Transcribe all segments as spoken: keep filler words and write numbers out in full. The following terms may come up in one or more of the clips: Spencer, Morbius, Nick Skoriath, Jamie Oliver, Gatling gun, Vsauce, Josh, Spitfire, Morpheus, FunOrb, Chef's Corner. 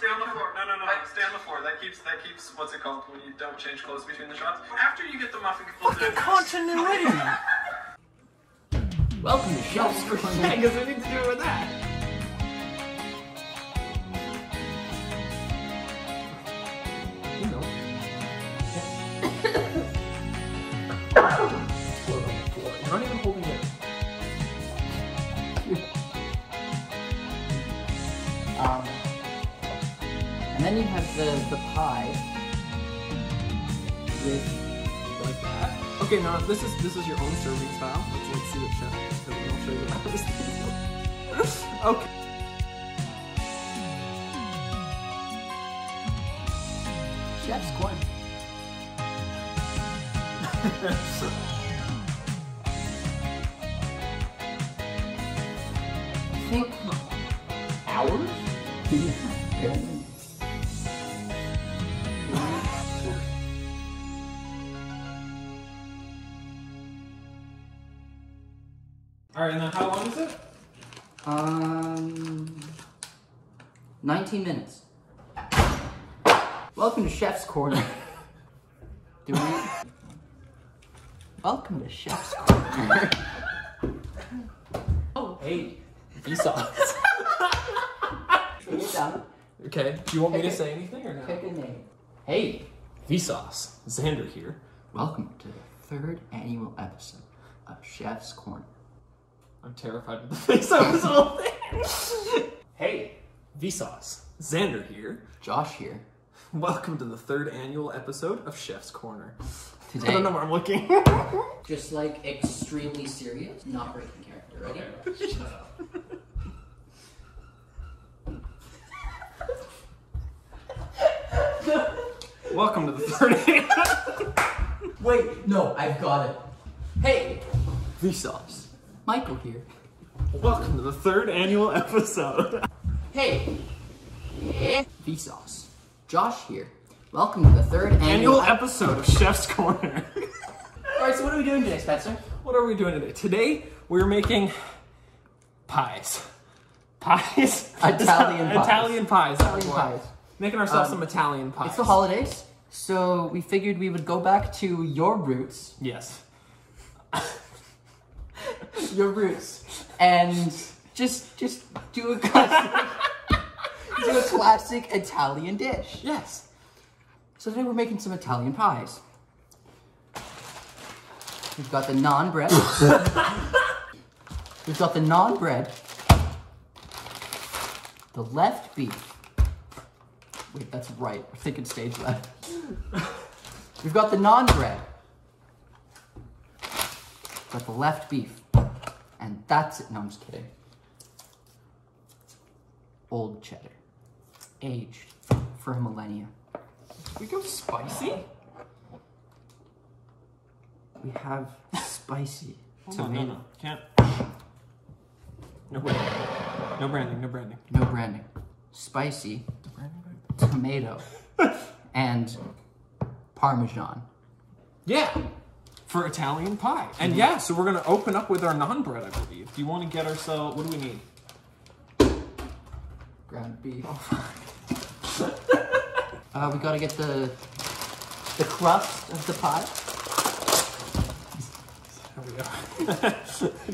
stay on the floor. No, no, no, I, stay on the floor. That keeps, that keeps, what's it called, when you don't change clothes between the shots? After you get the muffin folded. Fucking continuity! Welcome to Shelves for Shag. I guess I need to do it with that. You know. You're not even holding it. Um, and then you have the, the pie with like that. Okay, now this is this is your own serving style. Let's, let's see what chef does, and I'll show you how this is. Okay. Chef's corner. I think hours? Yeah. Alright, and then how long is it? Um, nineteen minutes. Welcome to Chef's Corner. Do we? Welcome to Chef's Corner. Oh, hey. Vsauce. Okay, do you want me to say anything or no? Pick a name. Hey, Vsauce, Xander here. Welcome to the third annual episode of Chef's Corner. I'm terrified of the face of this whole thing. Hey, Vsauce, Xander here. Josh here. Welcome to the third annual episode of Chef's Corner. Today, I don't know where I'm looking. Just like extremely serious, not breaking character, ready? Okay. Shut up. Welcome to the third. Wait, no, I've got it. Hey, Vsauce, Michael here. Welcome to the third annual episode. Hey, Vsauce, Josh here. Welcome to the third annual, annual episode of Chef's Corner. All right, so what are we doing today, Spencer? What are we doing today? Today we're making pies, pies, Italian pies, Italian pies, Italian pies. Making ourselves um, some Italian pies. It's the holidays, so we figured we would go back to your roots. Yes. Your roots. And just just do a classic, do a classic Italian dish. Yes. So today we're making some Italian pies. We've got the naan bread. We've got the naan bread. The left beef. Wait, that's right. We're thinking stage left. We've got the naan bread. We've got the left beef. And that's it. No, I'm just kidding. Old cheddar. Aged for a millennia. Did we go spicy? We have spicy tomato. Can't. No branding. No branding. No branding. No branding. Spicy. Tomato and Parmesan. Yeah, for Italian pie. And yeah, so we're gonna open up with our naan bread, I believe. Do you want to get ourselves? What do we need? Ground beef. Oh. uh, we gotta get the the crust of the pie. There we go.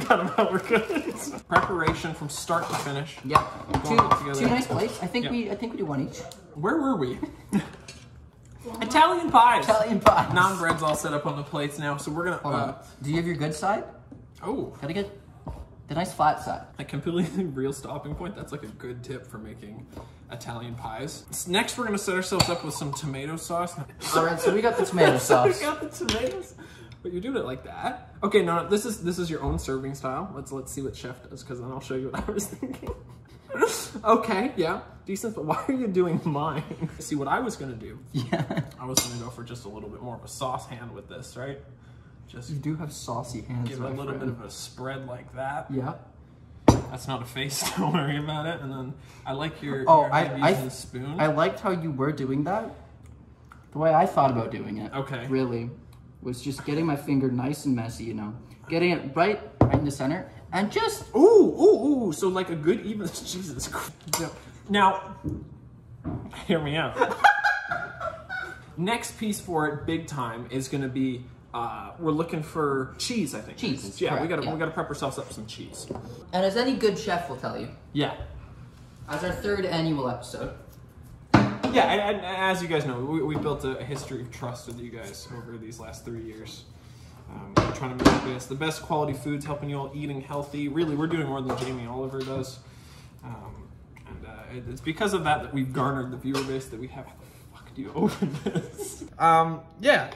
Got them out. We're good. Preparation from start to finish. Yep. Two, two nice plates. I think yep. we. I think we do one each. Where were we? Italian pies. Italian pies. Naan bread's all set up on the plates now, so we're gonna. Hold uh, on. Do you have your good side? Oh. Gotta get the nice flat side. A completely real stopping point. That's like a good tip for making Italian pies. Next, we're gonna set ourselves up with some tomato sauce. All right, so we got the tomato sauce. We got the tomatoes. But you're doing it like that. Okay, no, no, this is this is your own serving style. Let's let's see what chef does, because then I'll show you what I was thinking. Okay, yeah, decent. But why are you doing mine? See what I was gonna do. Yeah, I was gonna go for just a little bit more of a sauce hand with this, right? Just you do have saucy hands. Give it a little friend. bit of a spread like that. Yeah. That's not a face. Don't worry about it. And then I like your oh, your I I the spoon. I liked how you were doing that. The way I thought about doing it. Okay. Really. Was just getting my finger nice and messy, you know, getting it right, right in the center, and just ooh, ooh, ooh. So like a good even. Jesus Christ. Now, Hear me out. Next piece for it, big time, is going to be, uh, we're looking for cheese, I think. Cheese. Yeah, correct. we gotta yeah. we gotta prep ourselves up some cheese. And as any good chef will tell you. Yeah. As our third annual episode. Yeah, and, and as you guys know, we, we built a history of trust with you guys over these last three years. Um, we're trying to make this the best quality foods, helping you all eating healthy. Really, we're doing more than Jamie Oliver does. Um, and uh, it's because of that that we've garnered the viewer base that we have. You over this. Um, yeah.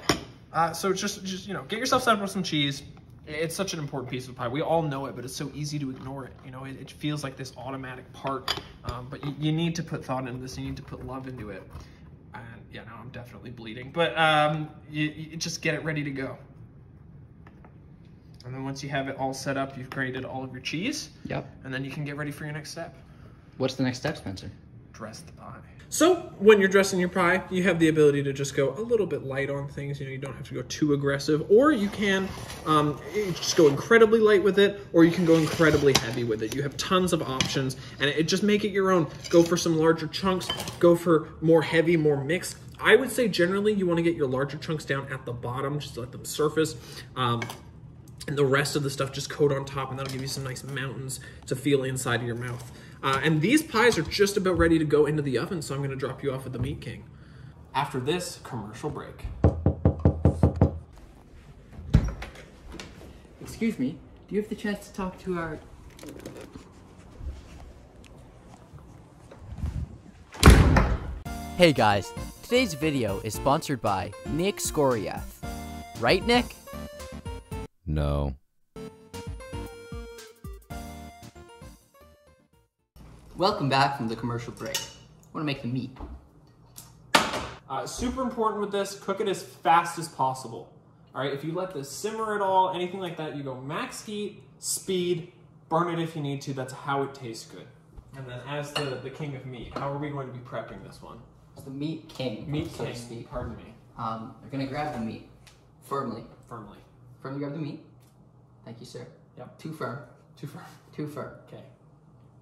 Uh, so just, just, you know, get yourself set up with some cheese. It's such an important piece of pie. We all know it, but it's so easy to ignore it. You know, it, it feels like this automatic part, um, but you, you need to put thought into this. You need to put love into it. And yeah, no, I'm definitely bleeding, but um, you, you just get it ready to go. And then once you have it all set up, you've grated all of your cheese. Yep. And then you can get ready for your next step. What's the next step, Spencer? Dress the pie. So when you're dressing your pie, you have the ability to just go a little bit light on things. You know, you don't have to go too aggressive, or you can um, just go incredibly light with it, or you can go incredibly heavy with it. You have tons of options, and it just make it your own. Go for some larger chunks. Go for more heavy, more mixed. I would say generally you want to get your larger chunks down at the bottom, just to let them surface. Um, and the rest of the stuff just coat on top, and that'll give you some nice mountains to feel inside of your mouth. Uh, and these pies are just about ready to go into the oven, so I'm going to drop you off with the Meat King. After this commercial break. Excuse me, do you have the chance to talk to our... Hey guys, today's video is sponsored by Nick Skoriath. Right, Nick? No. Welcome back from the commercial break. I want to make the meat. Uh, super important with this, cook it as fast as possible. All right, if you let this simmer at all, anything like that, you go max heat, speed, burn it if you need to. That's how it tastes good. And then as the, the king of meat, how are we going to be prepping this one? It's the meat king. Meat so king, to speak. Pardon me. Um, we're going to grab the meat firmly. Firmly. Firmly grab the meat. Thank you, sir. Yep. Too firm. Too firm. Too firm. Okay.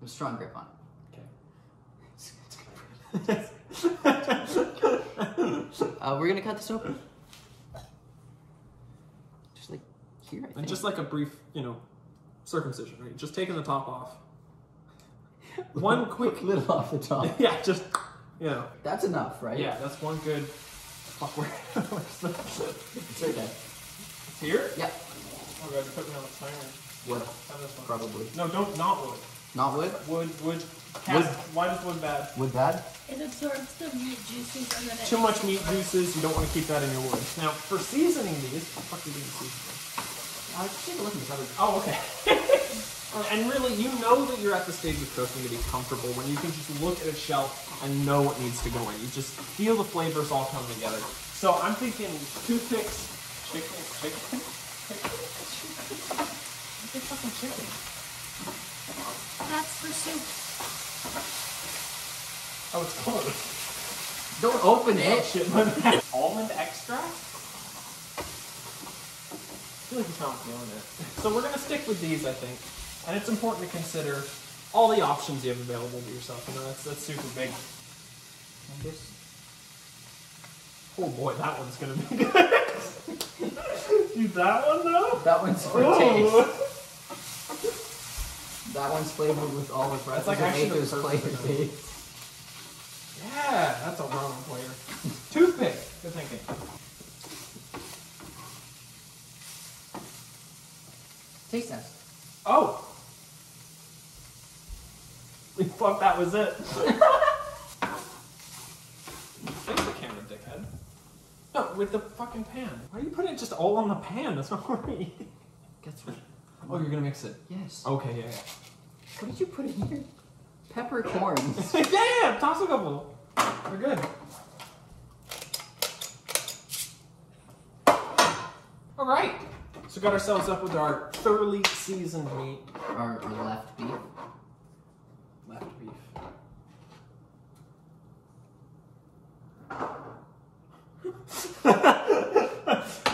With a strong grip on it. uh, we're gonna cut this open. Just like here, I think. And just like a brief, you know, circumcision, right? Just taking the top off. One quick little off the top. Yeah, just, you know. That's enough, right? Yeah, that's one good. Fuck, where? It's right there. It's here? Yeah. Oh god, you're putting on the timer. Wood. Probably. No, don't, not wood. Not wood? Wood, wood. Cast. Wood. Why is wood bad? Wood bad? It absorbs the meat juices and then it... Too much meat juices, you don't want to keep that in your wood. Now, for seasoning these... What the fuck are you doing seasoning? I just take a look at this other... Oh, okay. And really, you know that you're at the stage of cooking to be comfortable when you can just look at a shelf and know what needs to go in. You just feel the flavors all coming together. So I'm thinking toothpicks, chicken, chicken, chicken. What the fucking chicken? That's for soup. Oh, it's closed. Don't open it. Oh, shit, my bad. Almond extract? I feel like it's not feeling it. So we're going to stick with these, I think. And it's important to consider all the options you have available to yourself. You know, that's, that's super big. And this... Oh boy, that one's going to be good. Dude, that one though? That one's for oh. taste. That one's flavored with all the breath. That's like actually flavored taste. Yeah, that's a wrong flavor. Toothpick, good thinking. Taste test. Oh! Fuck, that was it. Fix the camera, dickhead. No, with the fucking pan. Why are you putting it just all on the pan? That's not what we're eating. Gets me. Oh, you're gonna mix it? Yes. Okay, yeah, yeah. What did you put in here? Peppercorns. Yeah, yeah, toss a couple. We're good. All right. So got ourselves up with our thoroughly seasoned meat. Our, our left beef. Left beef.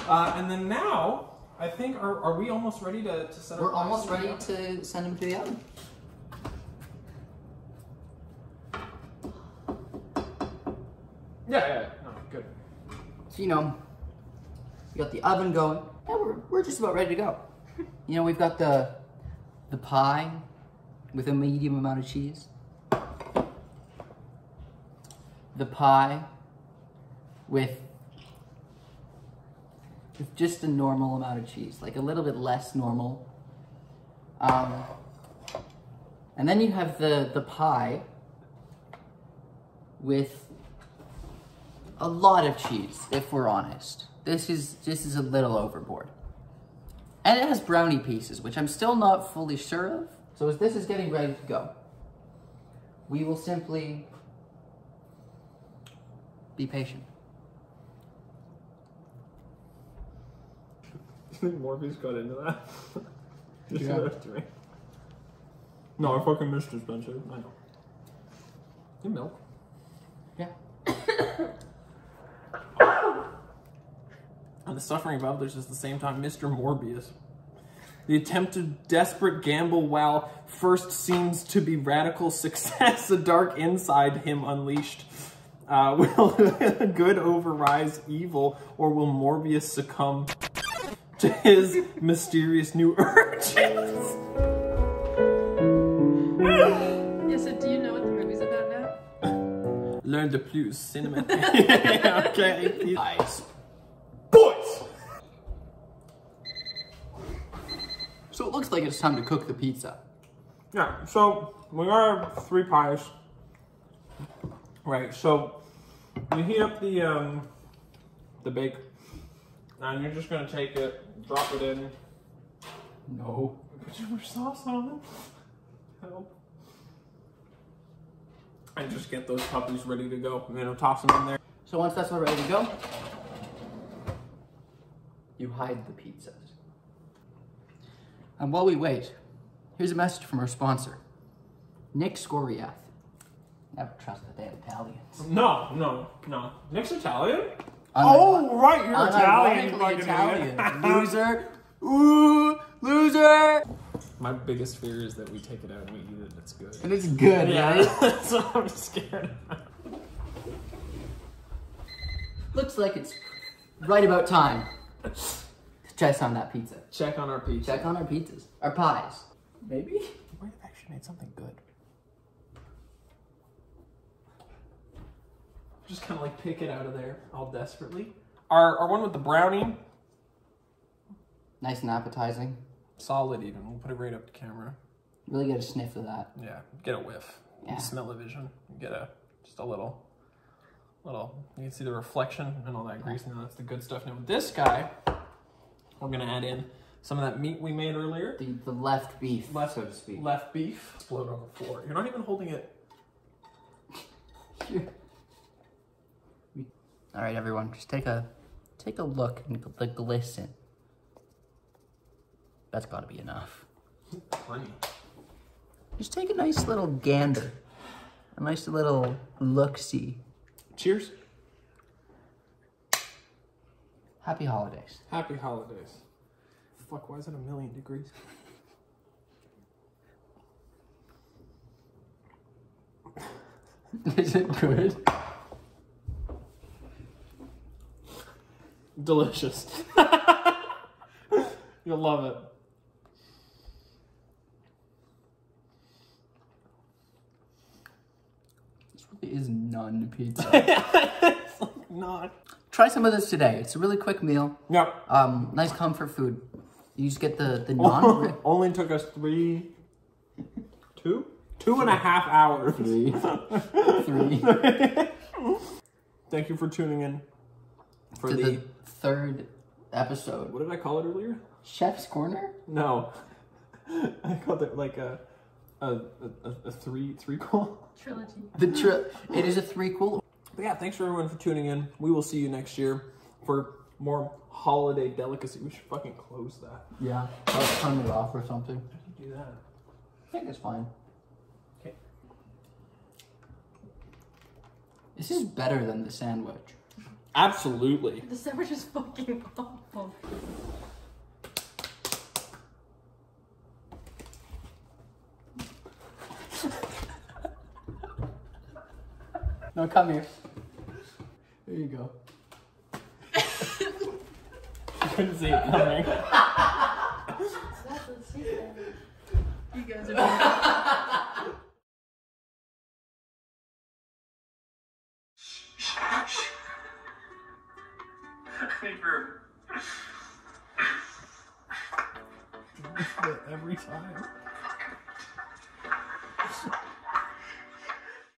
uh, and then now, I think, are, are we almost ready to, to set up? We're almost ready to send them to the oven. Yeah, yeah, yeah. Oh, good. So, you know, we got the oven going. Yeah, we're, we're just about ready to go. You know, we've got the the pie with a medium amount of cheese. The pie with, with just a normal amount of cheese, like a little bit less normal. Um, and then you have the, the pie with a lot of cheese, if we're honest. This is, this is a little overboard. And it has brownie pieces, which I'm still not fully sure of. So as this is getting ready to go, we will simply be patient. You think Morpheus got into that? Just yeah. Left me. No, I fucking missed it, Spencer. I know. Your milk. Yeah. And the suffering of others is the same time Mister Morbius. The attempted desperate gamble while first seems to be radical success, a dark inside him unleashed. Uh, will good overrise evil, or will Morbius succumb to his mysterious new urges? Yeah, so do you know what the movie's about now? Learn de plus, cinema. Okay. Nice. Boys! So it looks like it's time to cook the pizza. Yeah, so we got three pies. Right, so you heat up the um, the bake, and you're just gonna take it, drop it in. No, put your sauce on it. Help. And just get those puppies ready to go. You know, toss them in there. So once that's all ready to go, you hide the pizzas. And while we wait, here's a message from our sponsor, Nick Skoriath. Never trust that they have Italians. No, no, no. Nick's Italian? I'm oh, a, right, you're Italian. Like Italian. Loser. Ooh, loser. My biggest fear is that we take it out and we eat it and it's good. And it's good, yeah. Right? That's what I'm scared of. Looks like it's right about time to check on that pizza. Check on our pizza. Check on our pizzas. Our pies. Maybe? We might have actually made something good. Just kind of like pick it out of there all desperately. Our, our one with the brownie. Nice and appetizing. Solid even. We'll put it right up to camera. Really get a sniff of that. Yeah, get a whiff. Yeah. Smell-o-vision. Get a, just a little, little, you can see the reflection and all that grease. Now that's the good stuff. Now with this guy, we're gonna add in some of that meat we made earlier. The, the left beef, left, so to speak. Left beef. Explode on the floor. You're not even holding it. Here. All right, everyone, just take a take a look and the glisten. That's got to be enough. Funny. Just take a nice little gander, a nice little look-see. Cheers. Happy holidays. Happy holidays. Fuck, why is it a million degrees? Is it good? Delicious. You'll love it. This really is none pizza. It's like not. Try some of this today. It's a really quick meal. Yeah. Um, nice comfort food. You just get the, the non. Only took us three, two? Two three. and a half hours. Three. Three. Thank you for tuning in. For to the, the third episode. What did I call it earlier? Chef's Corner? No. I called it like a a, a, a three three call. Trilogy. The tri it is a three cool. But yeah, thanks for everyone for tuning in. We will see you next year for more holiday delicacy. We should fucking close that. Yeah. Let's turn it off or something. How do you do that? I think it's fine. Okay. This is better than the sandwich. Absolutely. The sandwich is fucking awful. No, come here. There you go. I couldn't see it coming. That's what she said. You guys are bad. I need room. Every time.